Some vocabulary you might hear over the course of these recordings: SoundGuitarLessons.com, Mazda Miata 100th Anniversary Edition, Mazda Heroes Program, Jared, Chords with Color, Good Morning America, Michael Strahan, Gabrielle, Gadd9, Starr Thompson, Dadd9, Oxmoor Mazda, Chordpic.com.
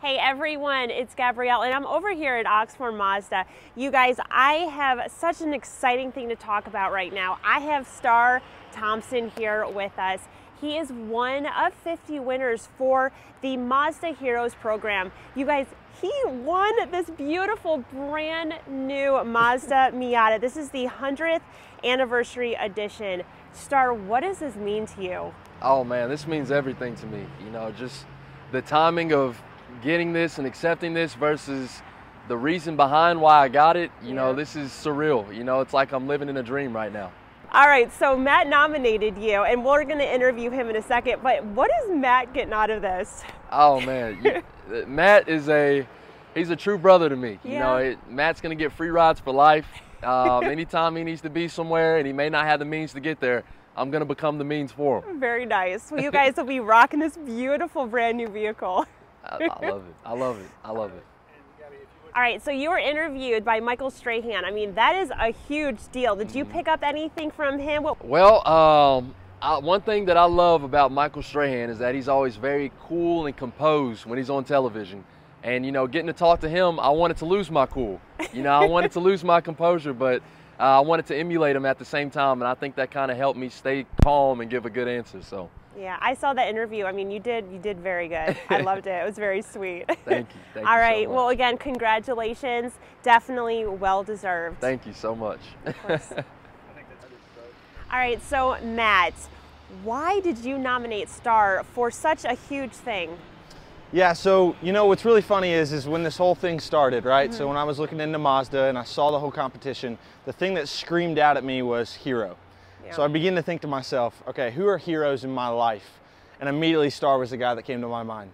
Hey everyone, it's Gabrielle and I'm over here at Oxmoor Mazda. You guys, I have such an exciting thing to talk about right now. I have Starr Thompson here with us. He is one of 50 winners for the Mazda Heroes Program. You guys, he won this beautiful brand new Mazda Miata. This is the 100th Anniversary Edition. Starr, what does this mean to you? Oh man, this means everything to me. You know, just the timing of getting this and accepting this versus the reason behind why I got it, you know, this is surreal. You know, it's like I'm living in a dream right now. All right, so Matt nominated you, and we're going to interview him in a second, but what is Matt getting out of this? Oh, man. Matt is he's a true brother to me. Yeah. You know, Matt's going to get free rides for life. Anytime he needs to be somewhere and he may not have the means to get there, I'm going to become the means for him. Very nice. Well, you guys will be rocking this beautiful brand new vehicle. I love it. I love it. I love it. All right, so you were interviewed by Michael Strahan. I mean, that is a huge deal. Did you pick up anything from him? Well, one thing that I love about Michael Strahan is that he's always very cool and composed when he's on television. And, you know, getting to talk to him, I wanted to lose my cool. You know, I wanted to lose my composure, but I wanted to emulate him at the same time. And I think that kind of helped me stay calm and give a good answer, so. Yeah, I saw that interview. I mean, you did very good. I loved it. It was very sweet. Thank you. Thank All right. You so much. Well, again, congratulations. Definitely well deserved. Thank you so much. Of course. All right. So, Matt, why did you nominate Starr for such a huge thing? Yeah. So, you know, what's really funny is when this whole thing started, right? So when I was looking into Mazda and I saw the whole competition, the thing that screamed out at me was hero. So I began to think to myself, okay, who are heroes in my life? And immediately Starr was the guy that came to my mind.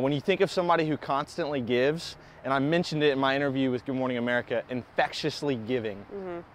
When you think of somebody who constantly gives, and I mentioned it in my interview with Good Morning America, infectiously giving,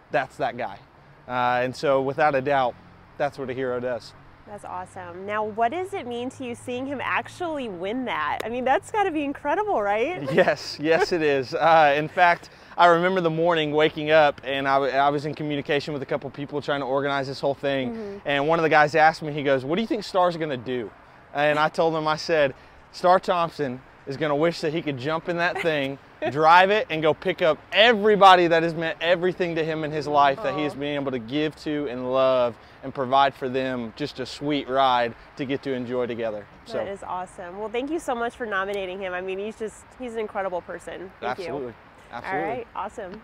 that's that guy. And so without a doubt, that's what a hero does. That's awesome. Now, what does it mean to you seeing him actually win that? I mean, that's got to be incredible, right? Yes, yes it is. In fact, I remember the morning waking up and I was in communication with a couple people trying to organize this whole thing. And one of the guys asked me, he goes, what do you think Starr's going to do? And I told him, I said, Starr Thompson is going to wish that he could jump in that thing, drive it, and go pick up everybody that has meant everything to him in his life that he has been able to give to and love and provide for them just a sweet ride to get to enjoy together. That is awesome. Well, thank you so much for nominating him. I mean, he's an incredible person. Thank you. Absolutely. Absolutely. All right, awesome.